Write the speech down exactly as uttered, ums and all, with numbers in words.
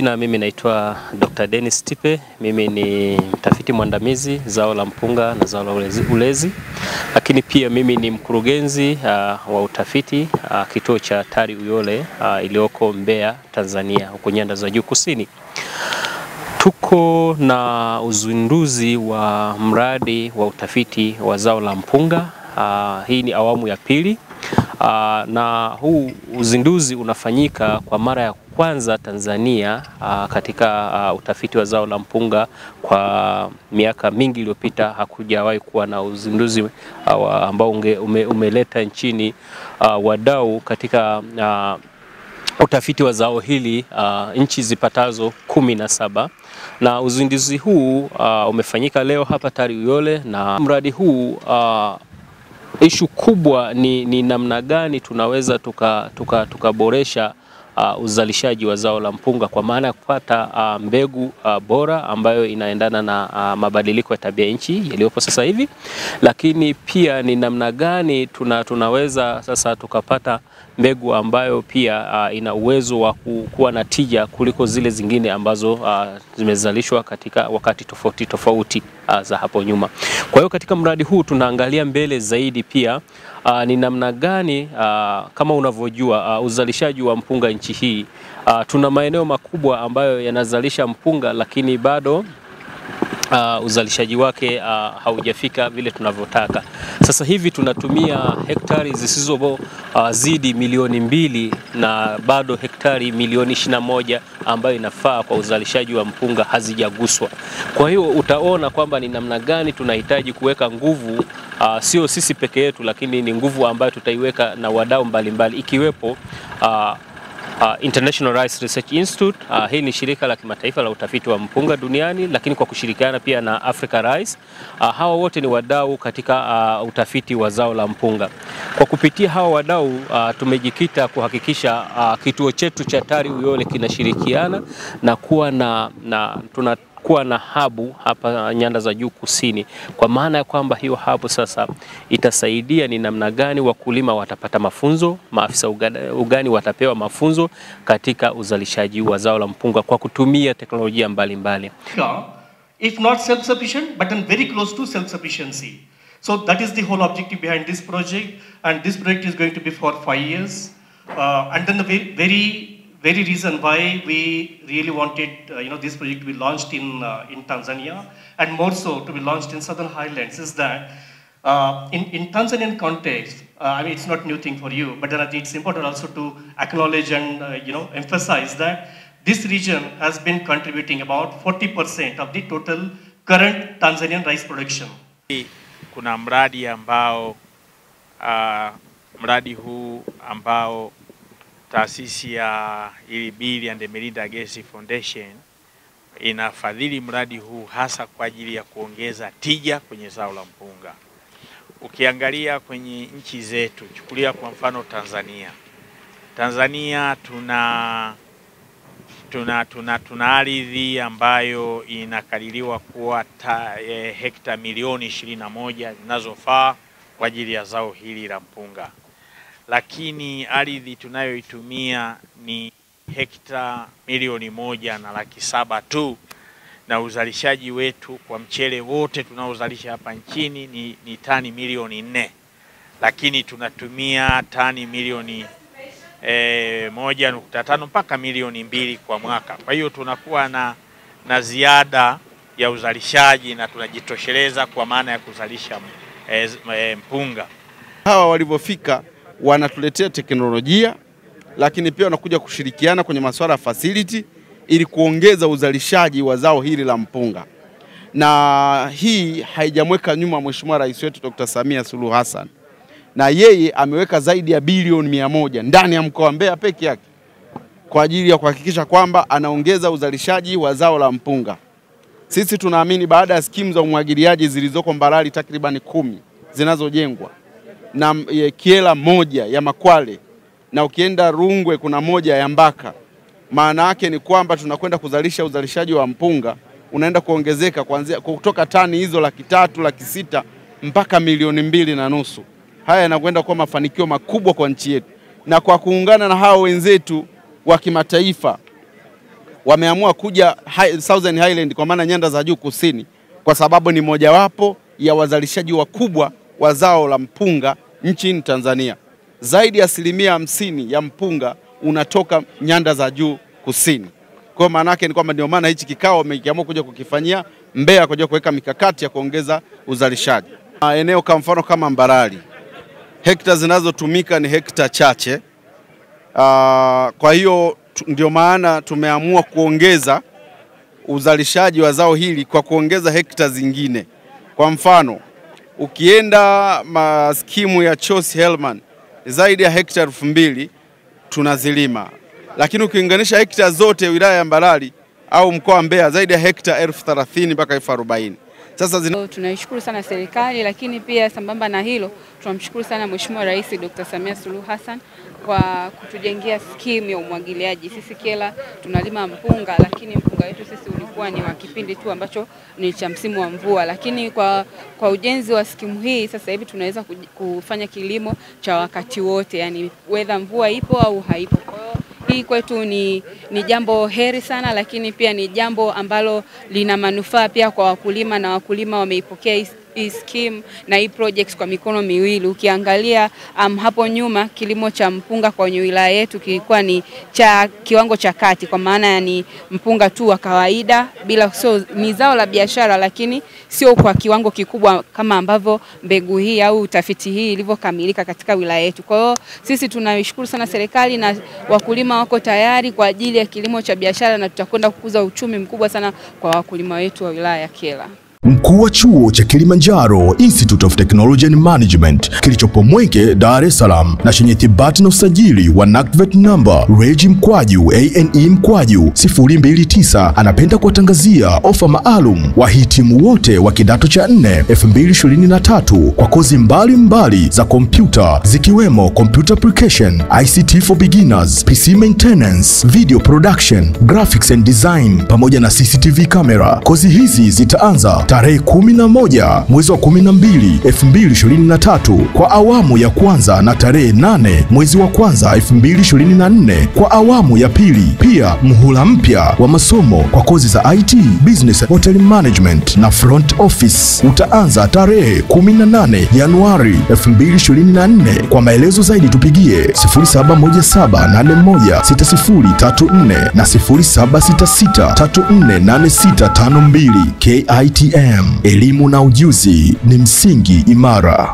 Jina mimi naitwa Doctor Dennis Tipe, mimi ni mtafiti mwandamizi zao la mpunga na zao la ulezi, ulezi. Lakini pia mimi ni mkurugenzi uh, wa utafiti uh, kituo cha Tari Uyole uh, iliyoko Mbeya, Tanzania, huko nyanda za juu kusini. Tuko na uzinduzi wa mradi wa utafiti wa zao la mpunga. Uh, hii ni awamu ya pili. Uh, na huu uzinduzi unafanyika kwa mara ya kwanza Tanzania uh, katika uh, utafiti wa zao la mpunga. Kwa miaka mingi iliyopita hakujawahi kuwa na uzinduzi uh, ambao ume, umeleta nchini uh, wadau katika uh, utafiti wa zao hili uh, nchi zipatazo kumi na saba. Na uzinduzi huu uh, umefanyika leo hapa Tari Uyole, na mradi huu uh, issue kubwa ni, ni namna gani tunaweza tuka tuka tukaboresha uh, uzalishaji wa zao la mpunga, kwa maana ya kupata uh, mbegu uh, bora ambayo inaendana na uh, mabadiliko ya tabia nchi yaliyopo sasa hivi. Lakini pia ni namna gani tuna, tunaweza sasa tukapata mbegu ambayo pia uh, ina uwezo wa kuwa na tija kuliko zile zingine ambazo uh, zimezalishwa katika wakati tofauti tofauti uh, za hapo nyuma. Kwa hiyo katika mradi huu tunaangalia mbele zaidi pia uh, ni namna gani uh, kama unavyojua uh, uzalishaji wa mpunga nchi hii uh, tuna maeneo makubwa ambayo yanazalisha mpunga, lakini bado Uh, uzalishaji wake uh, haujafika vile tunavyotaka. Sasa hivi tunatumia hektari zisizo uh, zidi milioni mbili, na bado hektari milioni ishirini na moja ambayo inafaa kwa uzalishaji wa mpunga hazijaguswa. Kwa hiyo utaona kwamba ni namna gani tunahitaji kuweka nguvu uh, sio sisi peke yetu, lakini ni nguvu ambayo tutaiweka na wadau mbalimbali, ikiwepo uh, Uh, International Rice Research Institute. Uh, hii ni shirika la kimataifa la utafiti wa mpunga duniani, lakini kwa kushirikiana pia na Africa Rice. Uh, hawa wote ni wadau katika uh, utafiti wa zao la mpunga. Kwa kupitia hawa wadau uh, tumejikita kuhakikisha uh, kituo chetu cha Tari Uyole kinashirikiana na kuwa na, na tuna kuwa na habu hapa nyanda za juu kusini, kwa maana ya kwamba hiyo habu sasa itasaidia ni namna gani wakulima watapata mafunzo, maafisa ugani watapewa mafunzo katika uzalishaji wa zao la mpunga kwa kutumia teknolojia mbalimbali. If not self sufficient but then very close to self sufficiency. So that is the whole objective behind this project, and this project is going to be for five years, uh, and then the very, very very reason why we really wanted uh, you know this project to be launched in uh, in Tanzania, and more so to be launched in Southern Highlands, is that uh, in in Tanzanian context, uh, I mean it's not new thing for you, but then I think it's important also to acknowledge and uh, you know emphasize that this region has been contributing about forty percent of the total current Tanzanian rice production. Kuna mradi ambao uh, mradi huu ambao taasisi ya Elizabeth and Melinda Gates Foundation inafadhili mradi huu hasa kwa ajili ya kuongeza tija kwenye zao la mpunga. Ukiangalia kwenye nchi zetu, chukulia kwa mfano Tanzania. Tanzania tuna tuna tuna, tuna ardhi ambayo inakadiriwa kuwa ta, eh, hekta milioni ishirini na moja zinazofaa kwa ajili ya zao hili la mpunga. Lakini ardhi tunayoitumia ni hekta milioni moja na laki saba tu, na uzalishaji wetu kwa mchele wote tunaozalisha hapa nchini ni, ni tani milioni nne, lakini tunatumia tani milioni eh, moja nukta tano mpaka milioni mbili kwa mwaka. Kwa hiyo tunakuwa na, na ziada ya uzalishaji na tunajitosheleza kwa maana ya kuzalisha eh, eh, mpunga. Hawa walipofika wanatuletea teknolojia, lakini pia wanakuja kushirikiana kwenye masuala ya facility ili kuongeza uzalishaji wa zao hili la mpunga. Na hii haijamweka nyuma Mheshimiwa Rais wetu Daktari Samia Suluhu Hassan, na yeye ameweka zaidi ya bilioni mia moja ndani ya mkoa wa Mbeya peke yake kwa ajili ya kuhakikisha kwamba anaongeza uzalishaji wa zao la mpunga. Sisi tunaamini baada ya skimu za umwagiliaji zilizoko Mbarali takriban kumi zinazojengwa, na Kiela moja ya Makwale, na ukienda Rungwe kuna moja ya Mbaka, maana yake ni kwamba tunakwenda kuzalisha uzalishaji wa mpunga unaenda kuongezeka kuanzia kutoka tani hizo laki tatu, laki sita mpaka milioni mbili na nusu. Haya yanakwenda kuwa mafanikio makubwa kwa nchi yetu, na kwa kuungana na hao wenzetu wa kimataifa wameamua kuja Southern Highland, kwa maana nyanda za juu kusini, kwa sababu ni mojawapo ya wazalishaji wakubwa wa zao la mpunga nchini Tanzania. Zaidi ya asilimia hamsini ya mpunga unatoka nyanda za juu kusini. Kwa maana yake ni kwamba ndio maana hichi kikao wamekiamua kuja kukifanyia Mbeya, kuja kuweka mikakati ya kuongeza uzalishaji. Eneo kama mfano kama Mbarali, hekta zinazotumika ni hekta chache. Aa, kwa hiyo ndio maana tumeamua kuongeza uzalishaji wa zao hili kwa kuongeza hekta zingine. Kwa mfano, ukienda maskimu ya Charles Hellman, zaidi ya hekta elfu mbili tunazilima. Lakini ukiunganisha hekta zote wilaya ya Mbarali au mkoa wa Mbeya, zaidi ya hekta elfu thelathini mpaka elfu arobaini. Sasa zina... Tunaishukuru sana serikali, lakini pia sambamba na hilo tunamshukuru sana Mheshimiwa Rais Daktari Samia Suluhu Hassan kwa kutujengia skimu ya umwagiliaji. Sisi Kela tunalima mpunga, lakini mpunga wetu sisi ulikuwa ni wa kipindi tu ambacho ni cha msimu wa mvua, lakini kwa kwa ujenzi wa skimu hii sasa hivi tunaweza kufanya kilimo cha wakati wote, yani whether mvua ipo au haipo. Hii kwetu ni, ni jambo heri sana, lakini pia ni jambo ambalo lina manufaa pia kwa wakulima, na wakulima wameipokea hii scheme na hii projects kwa mikono miwili. Ukiangalia um, hapo nyuma kilimo cha mpunga kwa wilaya yetu kilikuwa ni cha kiwango cha kati, kwa maana ni mpunga tu wa kawaida, bila so, ni zao la biashara, lakini sio kwa kiwango kikubwa kama ambavyo mbegu hii au utafiti hii ilivyokamilika katika wilaya yetu. Kwa hiyo sisi tunashukuru sana serikali, na wakulima wako tayari kwa ajili ya kilimo cha biashara, na tutakwenda kukuza uchumi mkubwa sana kwa wakulima wetu wa wilaya ya Kyela. Mkuu wa chuo cha Kilimanjaro Institute of Technology and Management kilichopo Mwenge, Dar es Salaam, na chenye thibati na usajili wa NACVET number Regi Mkwaju A N E Mkwaju sifuri mbili tisa, anapenda kuwatangazia ofa maalum wahitimu wote wa kidato cha nne elfu mbili ishirini na tatu kwa kozi mbalimbali mbali za kompyuta, zikiwemo computer application, I C T for beginners, P C maintenance, video production, graphics and design, pamoja na C C T V camera. Kozi hizi zitaanza tarehe kumi na moja mwezi wa kumi na mbili elfu mbili ishirini na tatu kwa awamu ya kwanza, na tarehe nane mwezi wa kwanza elfu mbili ishirini na nne kwa awamu ya pili. Pia muhula mpya wa masomo kwa kozi za I T, business, hotel management na front office utaanza tarehe kumi na nane Januari elfu mbili ishirini na nne. Kwa maelezo zaidi tupigie sifuri saba moja saba nane moja sita sifuri tatu nne na sifuri saba sita sita tatu nne nane sita tano mbili. K I T M, elimu na ujuzi ni msingi imara.